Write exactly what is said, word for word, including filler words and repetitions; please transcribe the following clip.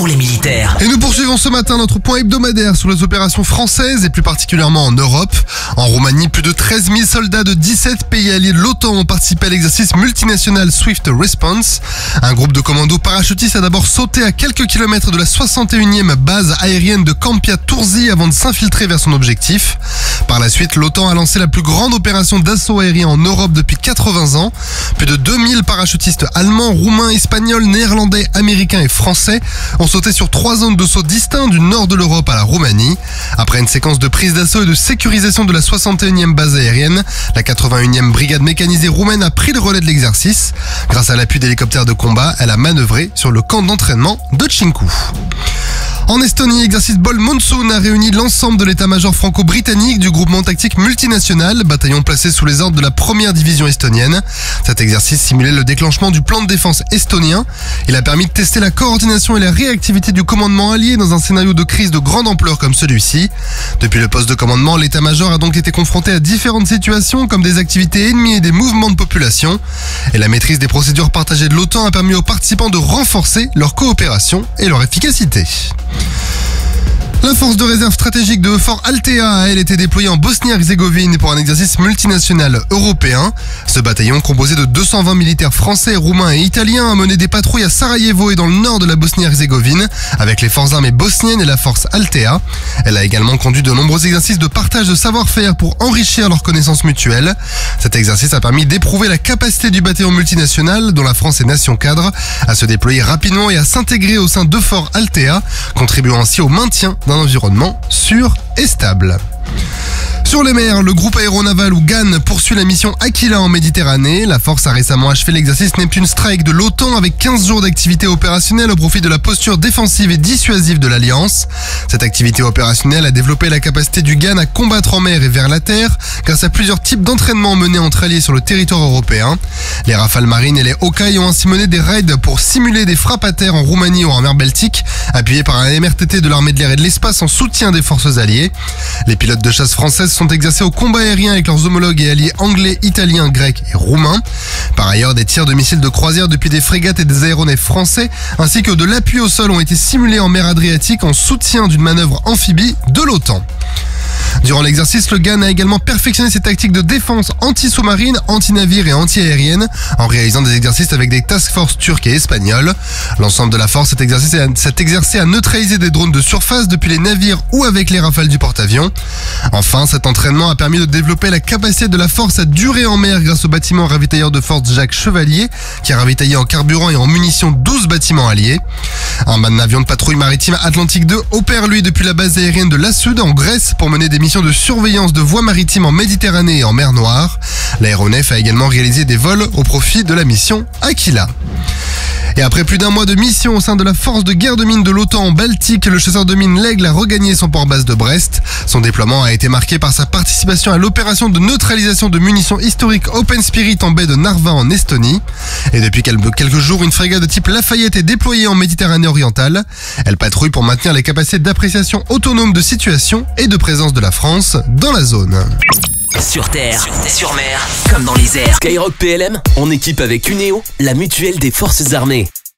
pour les militaires. Et nous poursuivons ce matin notre point hebdomadaire sur les opérations françaises et plus particulièrement en Europe. En Roumanie, plus de treize mille soldats de dix-sept pays alliés de l'OTAN ont participé à l'exercice multinational Swift Response. Un groupe de commandos parachutistes a d'abord sauté à quelques kilomètres de la soixante et unième base aérienne de Campia-Tourzi avant de s'infiltrer vers son objectif. Par la suite, l'OTAN a lancé la plus grande opération d'assaut aérien en Europe depuis quatre-vingts ans. Plus de deux mille parachutistes allemands, roumains, espagnols, néerlandais, américains et français ont sauté sur trois zones de saut distincts du nord de l'Europe à la Roumanie. Après une séquence de prise d'assaut et de sécurisation de la soixante et unième base aérienne, la quatre-vingt-unième brigade mécanisée roumaine a pris le relais de l'exercice. Grâce à l'appui d'hélicoptères de combat, elle a manœuvré sur le camp d'entraînement de Tchinku. En Estonie, l'exercice Bold Monsoon a réuni l'ensemble de l'état-major franco-britannique du groupement tactique multinational, bataillon placé sous les ordres de la première division estonienne. Cet exercice simulait le déclenchement du plan de défense estonien. Il a permis de tester la coordination et la réactivité du commandement allié dans un scénario de crise de grande ampleur comme celui-ci. Depuis le poste de commandement, l'état-major a donc été confronté à différentes situations comme des activités ennemies et des mouvements de population. Et la maîtrise des procédures partagées de l'OTAN a permis aux participants de renforcer leur coopération et leur efficacité. La force de réserve stratégique de EUFOR Althea a, elle, été déployée en Bosnie-Herzégovine pour un exercice multinational européen. Ce bataillon, composé de deux cent vingt militaires français, roumains et italiens, a mené des patrouilles à Sarajevo et dans le nord de la Bosnie-Herzégovine avec les forces armées bosniennes et la force Althea. Elle a également conduit de nombreux exercices de partage de savoir-faire pour enrichir leurs connaissances mutuelles. Cet exercice a permis d'éprouver la capacité du bataillon multinational, dont la France est nation cadre, à se déployer rapidement et à s'intégrer au sein d'EUFOR Althea, contribuant ainsi au maintien d'un environnement sûr et stable. Sur les mers, le groupe aéronaval ou GAN poursuit la mission Aquila en Méditerranée. La force a récemment achevé l'exercice Neptune Strike de l'OTAN avec quinze jours d'activité opérationnelle au profit de la posture défensive et dissuasive de l'Alliance. Cette activité opérationnelle a développé la capacité du GAN à combattre en mer et vers la terre grâce à plusieurs types d'entraînements menés entre alliés sur le territoire européen. Les Rafale marines et les Hawkeye ont ainsi mené des raids pour simuler des frappes à terre en Roumanie ou en mer Baltique, appuyés par un M R T T de l'armée de l'air et de l'espace en soutien des forces alliées. Les pilotes de chasse françaises sont exercés au combat aérien avec leurs homologues et alliés anglais, italiens, grecs et roumains. Par ailleurs, des tirs de missiles de croisière depuis des frégates et des aéronefs français ainsi que de l'appui au sol ont été simulés en mer Adriatique en soutien d'une manœuvre amphibie de l'OTAN. Durant l'exercice, le GAN a également perfectionné ses tactiques de défense anti-sous-marine, anti-navire et anti-aérienne en réalisant des exercices avec des task forces turques et espagnoles. L'ensemble de la force s'est exercé à neutraliser des drones de surface depuis les navires ou avec les rafales du porte-avions. Enfin, cet entraînement a permis de développer la capacité de la force à durer en mer grâce au bâtiment ravitailleur de force Jacques Chevalier, qui a ravitaillé en carburant et en munitions douze bâtiments alliés. Un avion de patrouille maritime Atlantique deux opère lui depuis la base aérienne de la Souda en Grèce pour mener des missions de surveillance de voies maritimes en Méditerranée et en mer Noire. L'aéronef a également réalisé des vols au profit de la mission Aquila. Et après plus d'un mois de mission au sein de la force de guerre de mines de l'OTAN en Baltique, le chasseur de mines L'Aigle a regagné son port base de Brest. Son déploiement a été marqué par sa participation à l'opération de neutralisation de munitions historiques Open Spirit en baie de Narva en Estonie. Et depuis quelques jours, une frégate de type Lafayette est déployée en Méditerranée orientale. Elle patrouille pour maintenir les capacités d'appréciation autonome de situation et de présence de la France dans la zone. Sur terre, sur terre, sur mer, comme dans les airs. Skyrock P L M, en équipe avec UNEO, la mutuelle des forces armées.